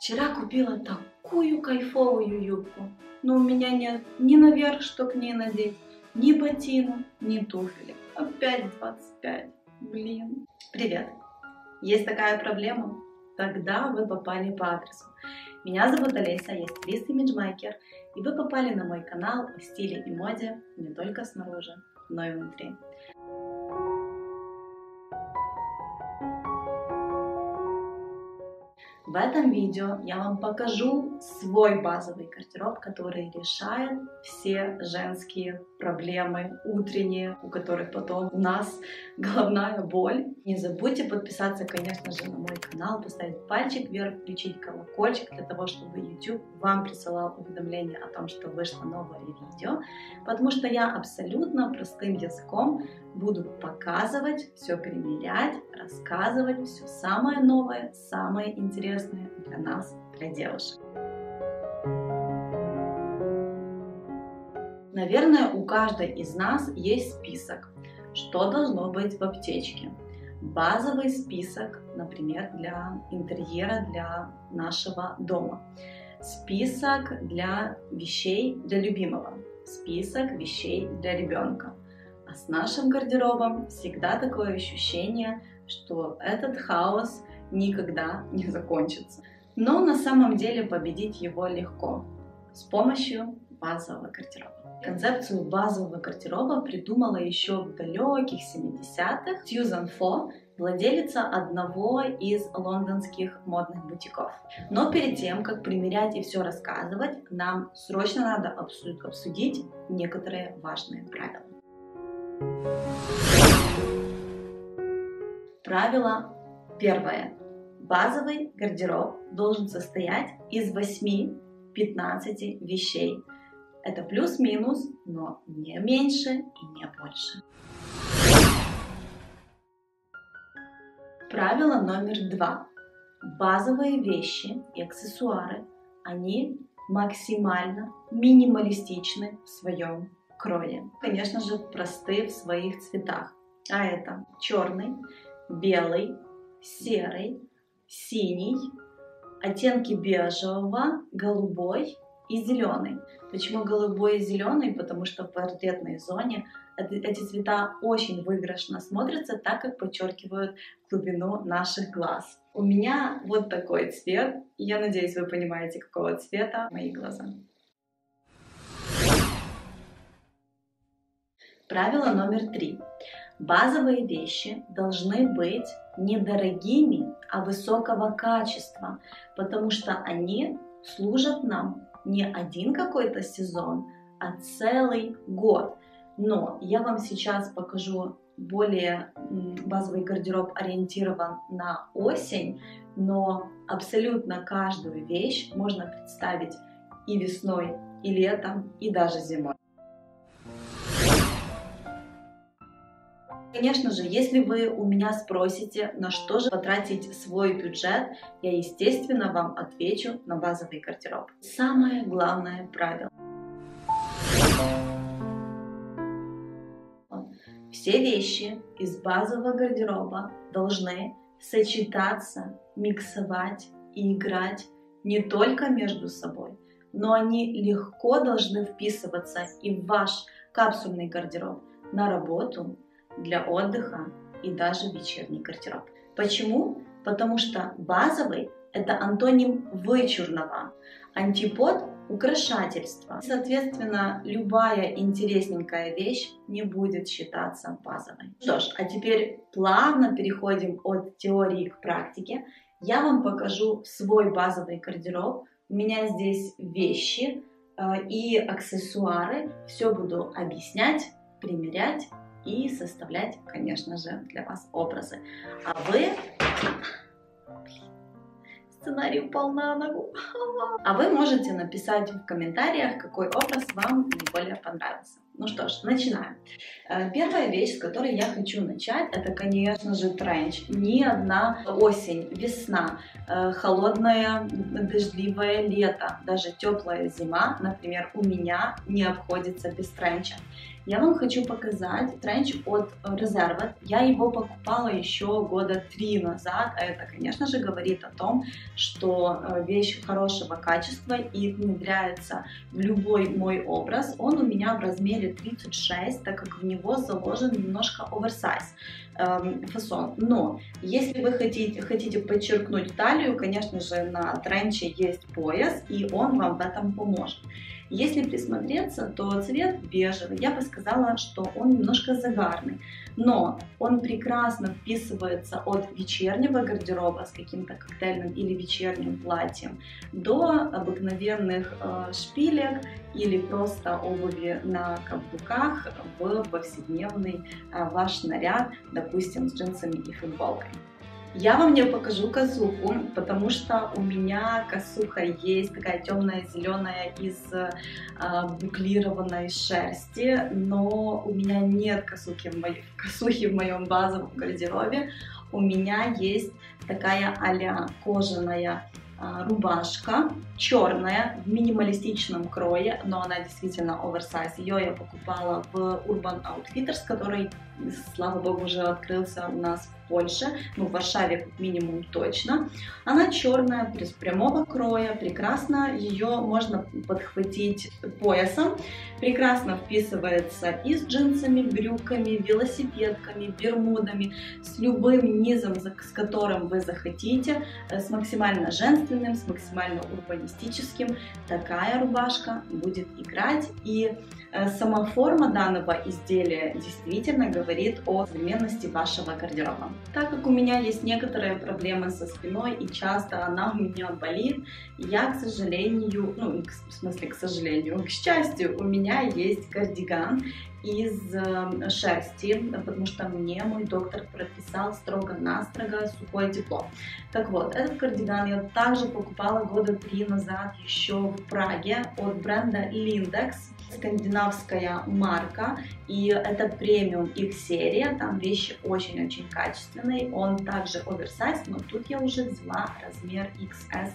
Вчера купила такую кайфовую юбку, но у меня нет ни наверх, что к ней надеть, ни ботинок, ни туфелек. Опять 25. Блин. Привет. Есть такая проблема? Тогда вы попали по адресу. Меня зовут Олеся, я стилист-имиджмейкер, и вы попали на мой канал о стиле и моде не только снаружи, но и внутри. В этом видео я вам покажу свой базовый гардероб, который решает все женские проблемы утренние, у которых потом у нас головная боль. Не забудьте подписаться, конечно же, на мой канал, поставить пальчик вверх, включить колокольчик для того, чтобы YouTube вам присылал уведомления о том, что вышло новое видео, потому что я абсолютно простым языком буду показывать, все примерять, рассказывать, все самое новое, самое интересное для нас, для девушек. Наверное, у каждой из нас есть список, что должно быть в аптечке. Базовый список, например, для интерьера, для нашего дома. Список для вещей для любимого. Список вещей для ребенка. А с нашим гардеробом всегда такое ощущение, что этот хаос никогда не закончится. Но на самом деле победить его легко с помощью базового гардероба. Концепцию базового гардероба придумала еще в далеких 70-х Сьюзан Фо, владелица одного из лондонских модных бутиков. Но перед тем, как примерять и все рассказывать, нам срочно надо обсудить некоторые важные правила. Правило первое. Базовый гардероб должен состоять из 8-15 вещей. Это плюс-минус, но не меньше и не больше. Правило номер 2. Базовые вещи и аксессуары, они максимально минималистичны в своем крое. Конечно же, просты в своих цветах. А это черный, белый, серый, синий, оттенки бежевого, голубой и зеленый. Почему голубой и зеленый? Потому что в портретной зоне эти цвета очень выигрышно смотрятся, так как подчеркивают глубину наших глаз. У меня вот такой цвет. Я надеюсь, вы понимаете, какого цвета мои глаза. Правило номер 3. Базовые вещи должны быть недорогими, а высокого качества, потому что они служат нам не один какой-то сезон, а целый год. Но я вам сейчас покажу более базовый гардероб, ориентирован на осень, но абсолютно каждую вещь можно представить и весной, и летом, и даже зимой. Конечно же, если вы у меня спросите, на что же потратить свой бюджет, я, естественно, вам отвечу на базовый гардероб. Самое главное правило. Все вещи из базового гардероба должны сочетаться, миксовать и играть не только между собой, но они легко должны вписываться и в ваш капсульный гардероб на работу, для отдыха и даже вечерний гардероб. Почему? Потому что базовый – это антоним вычурного, антипод – украшательства. Соответственно, любая интересненькая вещь не будет считаться базовой. Что ж, а теперь плавно переходим от теории к практике. Я вам покажу свой базовый гардероб. У меня здесь вещи и аксессуары. Все буду объяснять, примерять и составлять, конечно же, для вас образы. А вы... Сценарий упал на ногу. А вы можете написать в комментариях, какой образ вам наиболее понравился. Ну что ж, начинаем. Первая вещь, с которой я хочу начать, это, конечно же, тренч. Ни одна осень, весна, холодное, дождливое лето, даже теплая зима, например, у меня не обходится без тренча. Я вам хочу показать тренч от Reserved. Я его покупала еще года 3 назад. Это, конечно же, говорит о том, что вещь хорошего качества и внедряется в любой мой образ. Он у меня в размере 36, так как в него заложен немножко оверсайз фасон. Но если вы хотите подчеркнуть талию, конечно же, на тренче есть пояс, и он вам в этом поможет. Если присмотреться, то цвет бежевый. Я бы сказала, что он немножко загарный, но он прекрасно вписывается от вечернего гардероба с каким-то коктейльным или вечерним платьем до обыкновенных шпилек или просто обуви на каблуках в повседневный ваш наряд, допустим, с джинсами и футболкой. Я вам не покажу косуху, потому что у меня косуха есть такая темная зеленая из буклированной шерсти, но у меня нет косухи в моем базовом гардеробе. У меня есть такая а-ля кожаная рубашка, черная, в минималистичном крое, но она действительно оверсайз. Ее я покупала в Urban Outfitters, который, слава богу, уже открылся у нас в Польше, ну, в Варшаве как минимум точно. Она черная, без прямого кроя, прекрасно, ее можно подхватить поясом, прекрасно вписывается и с джинсами, брюками, велосипедками, бермудами, с любым низом, с которым вы захотите, с максимально женственным, с максимально урбанистическим. Такая рубашка будет играть, и сама форма данного изделия действительно говорит о современности вашего гардероба. Так как у меня есть некоторые проблемы со спиной и часто она у меня болит, я, к сожалению, ну, в смысле, к сожалению, к счастью, у меня есть кардиган из шерсти, потому что мне мой доктор прописал строго-настрого сухое тепло. Так вот, этот кардиган я также покупала года 3 назад еще в Праге от бренда Lindex. Скандинавская марка, и это премиум их серия, там вещи очень-очень качественные. Он также оверсайз, но тут я уже взяла размер XS.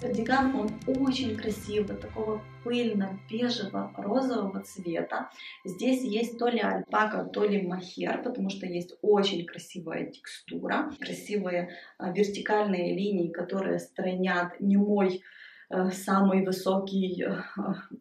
Кардиган, он очень красивый, такого пыльно-бежево-розового цвета. Здесь есть то ли альпака, то ли мохер, потому что есть очень красивая текстура, красивые вертикальные линии, которые сторонят не мой самый высокий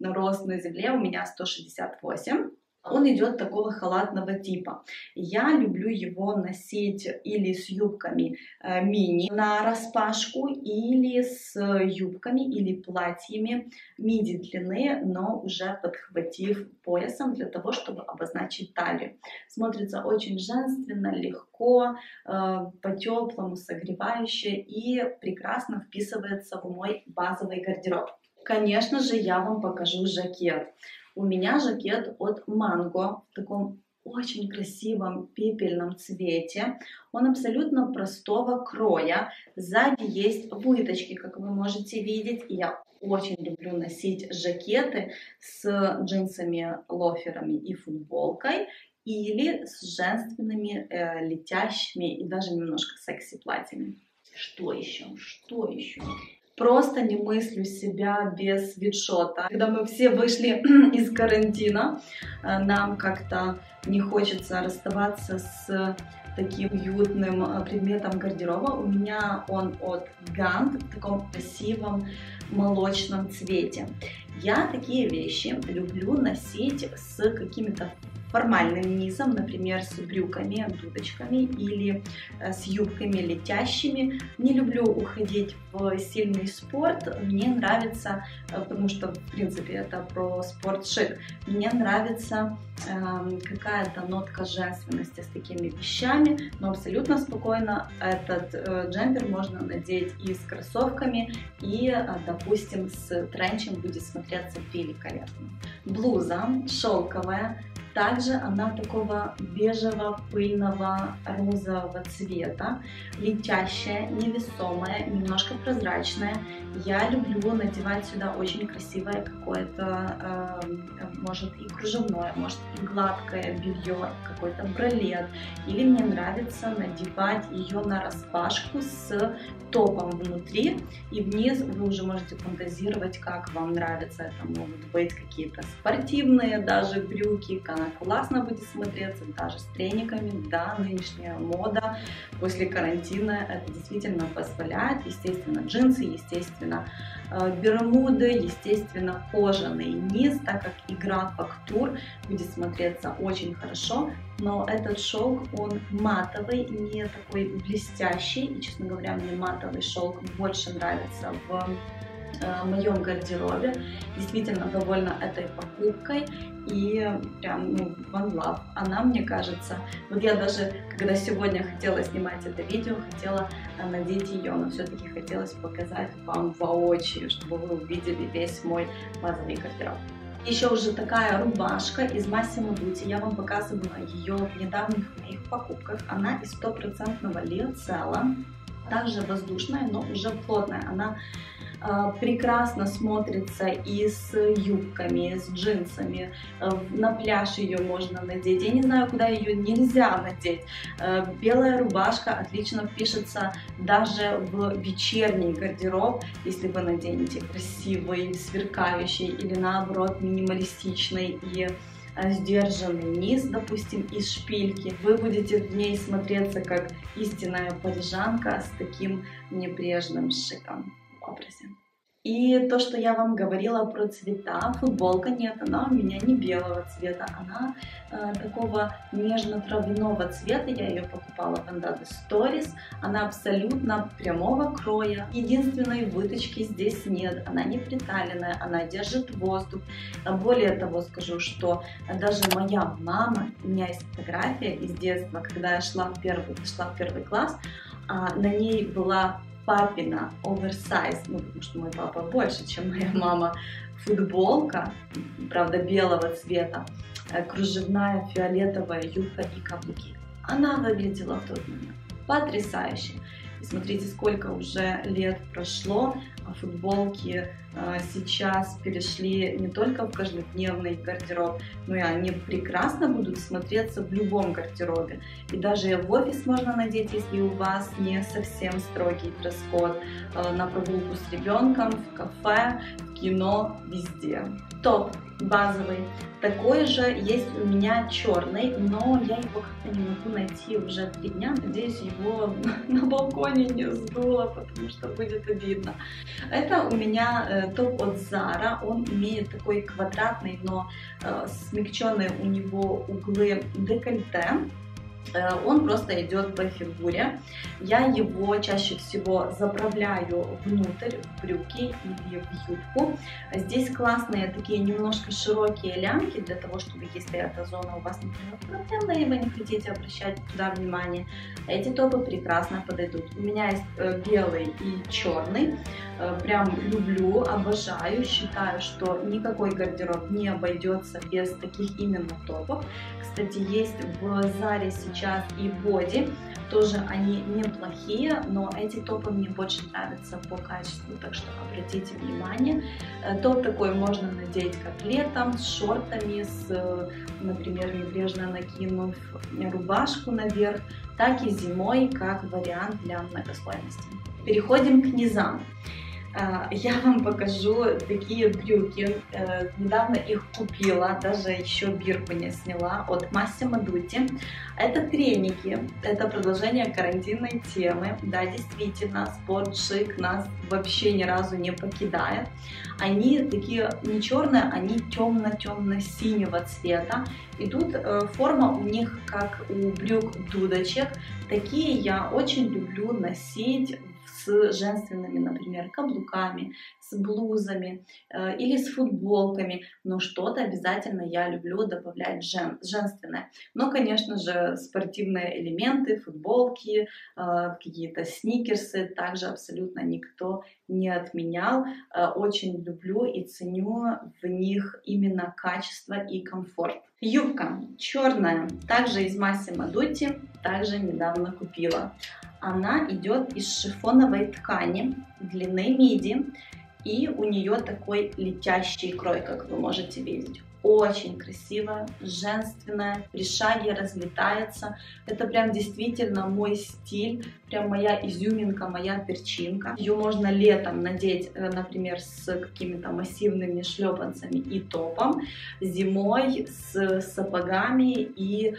рост на земле, у меня 168. Он идет такого халатного типа. Я люблю его носить или с юбками мини на распашку, или с юбками или платьями миди длины, но уже подхватив поясом для того, чтобы обозначить талию. Смотрится очень женственно, легко, по-теплому, согревающе и прекрасно вписывается в мой базовый гардероб. Конечно же, я вам покажу жакет. У меня жакет от Mango в таком очень красивом пепельном цвете. Он абсолютно простого кроя. Сзади есть выточки, как вы можете видеть. И я очень люблю носить жакеты с джинсами, лоферами и футболкой, или с женственными, летящими и даже немножко секси платьями. Что еще? Что еще? Просто не мыслю себя без свитшота. Когда мы все вышли из карантина, нам как-то не хочется расставаться с таким уютным предметом гардероба. У меня он от Gant в таком красивом молочном цвете. Я такие вещи люблю носить с какими-то формальным низом, например, с брюками, дудочками или с юбками летящими. Не люблю уходить в сильный спорт, мне нравится, потому что, в принципе, это про спорт-шик, мне нравится какая-то нотка женственности с такими вещами, но абсолютно спокойно этот джемпер можно надеть и с кроссовками, и, допустим, с тренчем будет смотреться великолепно. Блуза шелковая, Также она такого бежевого, пыльного, розового цвета, летящая, невесомая, немножко прозрачная. Я люблю надевать сюда очень красивое какое-то, может и кружевное, может и гладкое белье, какой-то бралет. Или мне нравится надевать ее на распашку с топом внутри и вниз. Вы уже можете фантазировать, как вам нравится. Это могут быть какие-то спортивные даже брюки, она классно будет смотреться даже с трениками. Да, нынешняя мода после карантина это действительно позволяет. Естественно, джинсы, естественно, бермуды, естественно, кожаный низ, так как игра фактур будет смотреться очень хорошо. Но этот шелк, он матовый, не такой блестящий. И, честно говоря, мне матовый шелк больше нравится в моем гардеробе. Действительно довольна этой покупкой и прям, ну, one love. Она, мне кажется, вот я даже, когда сегодня хотела снимать это видео, хотела надеть ее, но все-таки хотелось показать вам воочию, чтобы вы увидели весь мой базовый гардероб. Еще уже такая рубашка из Massimo Dutti, я вам показывала ее в недавних моих покупках, она из стопроцентного лиоцелла, также воздушная, но уже плотная, она прекрасно смотрится и с юбками, и с джинсами. На пляж ее можно надеть. Я не знаю, куда ее нельзя надеть. Белая рубашка отлично впишется даже в вечерний гардероб, если вы наденете красивый, сверкающий или наоборот минималистичный и сдержанный низ, допустим, из шпильки. Вы будете в ней смотреться как истинная парижанка с таким небрежным шиком. Образе. И то, что я вам говорила про цвета, футболка нет, она у меня не белого цвета, она такого нежно-травяного цвета, я ее покупала в Andada Stories, она абсолютно прямого кроя, единственной выточки здесь нет, она не приталенная, она держит воздух. Более того, скажу, что даже моя мама, у меня есть фотография из детства, когда я шла в первый класс, на ней была папина оверсайз, ну, потому что мой папа больше, чем моя мама, футболка, правда, белого цвета, кружевная фиолетовая юбка и каблуки. Она выглядела в тот момент потрясающе. И смотрите, сколько уже лет прошло, а футболки сейчас перешли не только в каждодневный гардероб, но и они прекрасно будут смотреться в любом гардеробе. И даже в офис можно надеть, если у вас не совсем строгий дресс-код, на прогулку с ребенком, в кафе, в кино, везде. Топ базовый. Такой же есть у меня черный, но я его как-то не могу найти уже 3 дня. Надеюсь, его на балконе не сдуло, потому что будет обидно. Это у меня топ от Zara. Он имеет такой квадратный, но смягченные у него углы декольте. Он просто идет по фигуре. Я его чаще всего заправляю внутрь, в брюки или в юбку. Здесь классные такие немножко широкие лямки, для того, чтобы, если эта зона у вас, например, проблемная, и вы не хотите обращать туда внимание, эти топы прекрасно подойдут. У меня есть белый и черный. Прям люблю, обожаю, считаю, что никакой гардероб не обойдется без таких именно топов. Кстати, есть в Zara сейчас и боди, тоже они неплохие, но эти топы мне больше нравятся по качеству, так что обратите внимание. Топ такой можно надеть как летом, с шортами, с, например, небрежно накинув рубашку наверх, так и зимой, как вариант для многослойности. Переходим к низам. Я вам покажу такие брюки, недавно их купила, даже еще бирку не сняла, от Massimo Dutti. Это треники, это продолжение карантинной темы, да, действительно, спорт-шик нас вообще ни разу не покидает. Они такие не черные, они темно-темно-синего цвета, и тут форма у них как у брюк дудочек, такие я очень люблю носить с с женственными, например, каблуками, с блузами или с футболками, но что-то обязательно я люблю добавлять женственное. Но, конечно же, спортивные элементы, футболки, какие-то сникерсы также абсолютно никто не отменял. Очень люблю и ценю в них именно качество и комфорт. Юбка черная, также из Massimo Dutti, также недавно купила. Она идет из шифоновой ткани длины миди, и у нее такой летящий крой, как вы можете видеть. Очень красивая, женственная, при шаге разлетается. Это прям действительно мой стиль, прям моя изюминка, моя перчинка. Ее можно летом надеть, например, с какими-то массивными шлепанцами и топом, зимой с сапогами и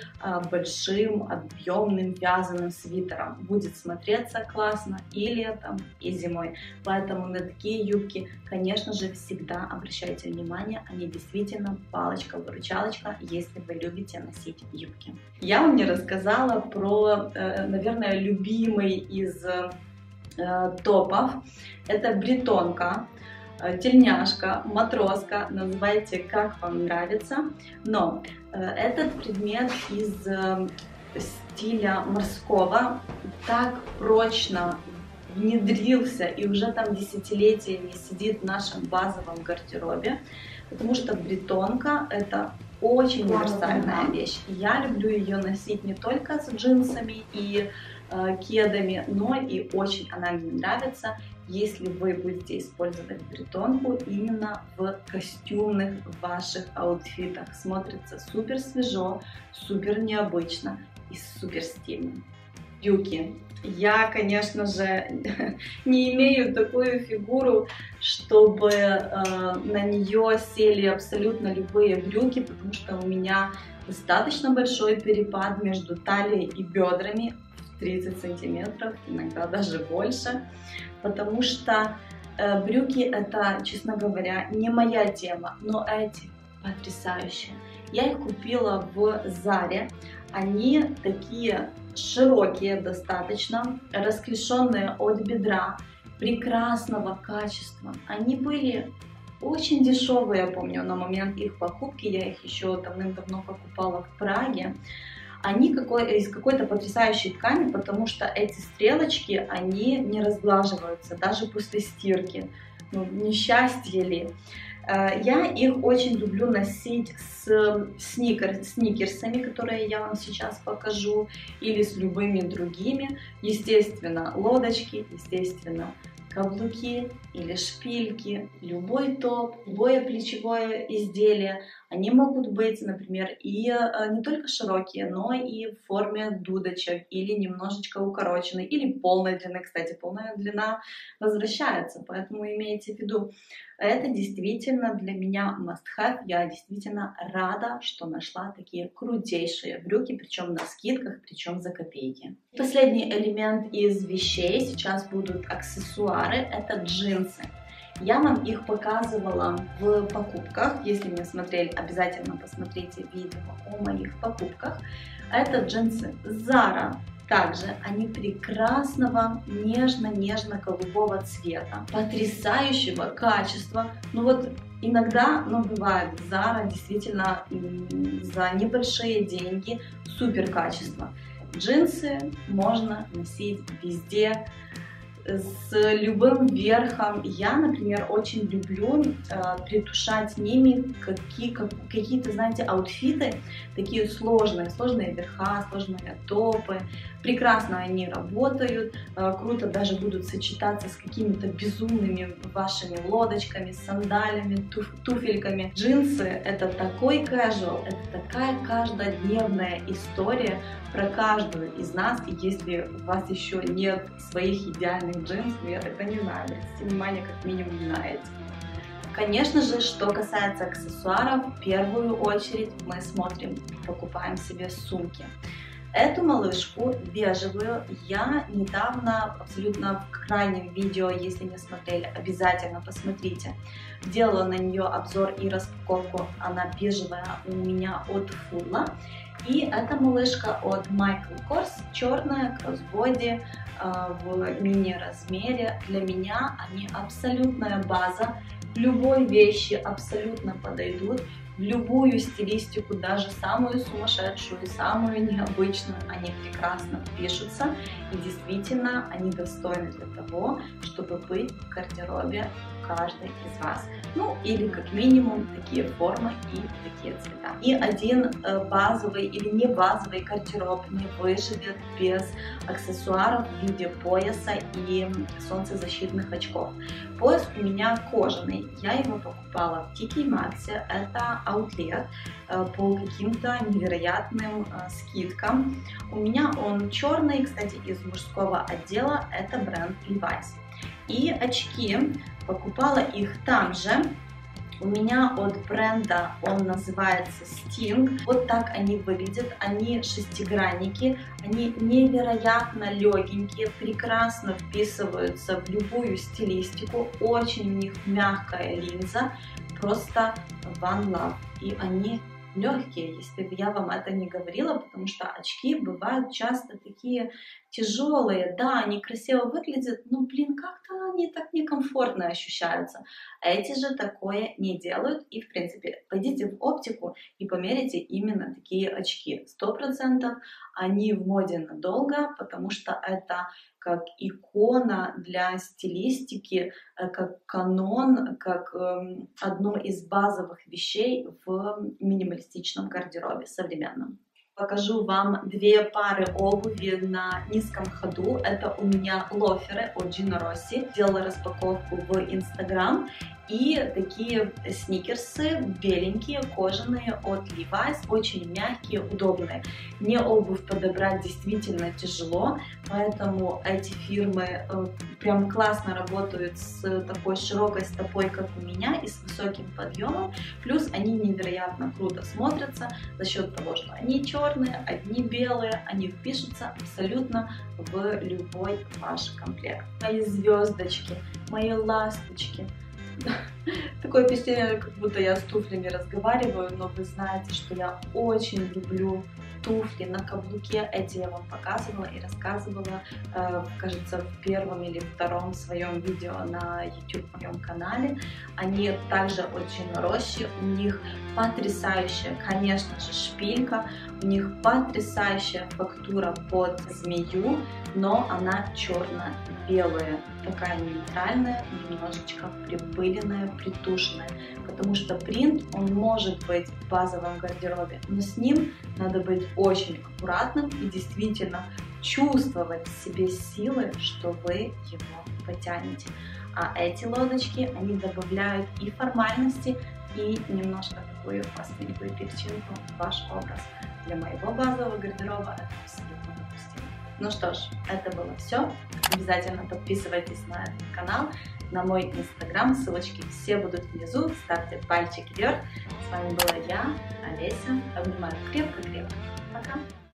большим объемным вязаным свитером. Будет смотреться классно и летом, и зимой. Поэтому на такие юбки, конечно же, всегда обращайте внимание, они действительно палочка-выручалочка, если вы любите носить юбки. Я вам не рассказала про, наверное, любимый из топов. Это бретонка, тельняшка, матроска, называйте как вам нравится. Но этот предмет из стиля морского так прочно внедрился и уже там десятилетиями сидит в нашем базовом гардеробе. Потому что бретонка – это очень универсальная вещь. Я люблю ее носить не только с джинсами и кедами, но и очень она мне нравится, если вы будете использовать бретонку именно в костюмных ваших аутфитах. Смотрится супер свежо, супер необычно и супер стильно. Брюки. Я, конечно же, не имею такую фигуру, чтобы на нее сели абсолютно любые брюки, потому что у меня достаточно большой перепад между талией и бедрами в 30 сантиметров, иногда даже больше, потому что брюки это, честно говоря, не моя тема, но эти потрясающие. Я их купила в Заре. Они такие широкие достаточно, расклешенные от бедра, прекрасного качества. Они были очень дешевые, я помню, на момент их покупки. Я их еще давным-давно покупала в Праге. Они из какой-то потрясающей ткани, потому что эти стрелочки, они не разглаживаются, даже после стирки. Ну, несчастье ли? Я их очень люблю носить с сникерсами, которые я вам сейчас покажу, или с любыми другими. Естественно, лодочки, естественно, каблуки или шпильки, любой топ, любое плечевое изделие. Они могут быть, например, и не только широкие, но и в форме дудочек, или немножечко укороченные, или полной длины. Кстати, полная длина возвращается, поэтому имейте в виду. Это действительно для меня must-have. Я действительно рада, что нашла такие крутейшие брюки, причем на скидках, причем за копейки. Последний элемент из вещей, сейчас будут аксессуары, это джинсы. Я вам их показывала в покупках, если не смотрели, обязательно посмотрите видео о моих покупках. Это джинсы Zara. Также они прекрасного нежно-нежно-голубого цвета, потрясающего качества. Ну вот иногда, но бывает, Zara действительно за небольшие деньги супер качество. Джинсы можно носить везде, с любым верхом. Я, например, очень люблю притушать ними какие-то, знаете, аутфиты, такие сложные верха, сложные топы. Прекрасно они работают, круто даже будут сочетаться с какими-то безумными вашими лодочками, сандалями, туфельками. Джинсы — это такой casual, это такая каждодневная история про каждую из нас. И если у вас еще нет своих идеальных джинс, я тогда не знаю, обратите внимание как минимум на эти. Конечно же, что касается аксессуаров, в первую очередь мы смотрим, покупаем себе сумки. Эту малышку бежевую я недавно, абсолютно в крайнем видео, если не смотрели, обязательно посмотрите. Делала на нее обзор и распаковку, она бежевая у меня от Furla. И эта малышка от Michael Kors, черная, кроссбоди, в мини-размере. Для меня они абсолютная база, любой вещи абсолютно подойдут. В любую стилистику, даже самую сумасшедшую, самую необычную, они прекрасно впишутся. И действительно, они достойны для того, чтобы быть в гардеробе каждой из вас. Ну, или как минимум такие формы и такие цвета. И один базовый или не базовый гардероб не выживет без аксессуаров в виде пояса и солнцезащитных очков. Пояс у меня кожаный, я его покупала в TK Maxx, это аутлет, по каким-то невероятным скидкам. У меня он черный, кстати, из мужского отдела, это бренд Levi's. И очки, покупала их там же, у меня от бренда, он называется Sting. Вот так они выглядят, они шестигранники, они невероятно легенькие, прекрасно вписываются в любую стилистику, очень у них мягкая линза, просто one love, и они легкие, если бы я вам это не говорила, потому что очки бывают часто такие тяжелые, да, они красиво выглядят, но, блин, как-то они так некомфортно ощущаются. Эти же такое не делают, и, в принципе, пойдите в оптику и померите именно такие очки. 100% они в моде надолго, потому что это как икона для стилистики, как канон, как одно из базовых вещей в минималистичном гардеробе современном. Покажу вам две пары обуви на низком ходу. Это у меня лоферы от Gino Rossi. Делала распаковку в Instagram. И такие сникерсы беленькие, кожаные от Levi's, очень мягкие, удобные. Мне обувь подобрать действительно тяжело, поэтому эти фирмы прям классно работают с такой широкой стопой, как у меня, и с высоким подъемом. Плюс они невероятно круто смотрятся за счет того, что они черные, одни белые, они впишутся абсолютно в любой ваш комплект. Мои звездочки, мои ласточки. Такое впечатление, как будто я с туфлями разговариваю, но вы знаете, что я очень люблю туфли на каблуке. Эти я вам показывала и рассказывала, кажется, в первом или втором своем видео на YouTube моем канале. Они также очень Rossi, у них потрясающая, конечно же, шпилька, у них потрясающая фактура под змею, но она черно-белая, такая нейтральная, немножечко припыленная, притушенная, потому что принт, он может быть в базовом гардеробе, но с ним надо быть очень аккуратным и действительно чувствовать в себе силы, что вы его потянете. А эти лодочки, они добавляют и формальности, и немножко такую последнюю перчинку в ваш образ. Для моего базового гардероба это абсолютно допустимо. Ну что ж, это было все. Обязательно подписывайтесь на этот канал, на мой Instagram, ссылочки все будут внизу. Ставьте пальчик вверх. С вами была я, Олеся. Обнимаю крепко-крепко. Пока!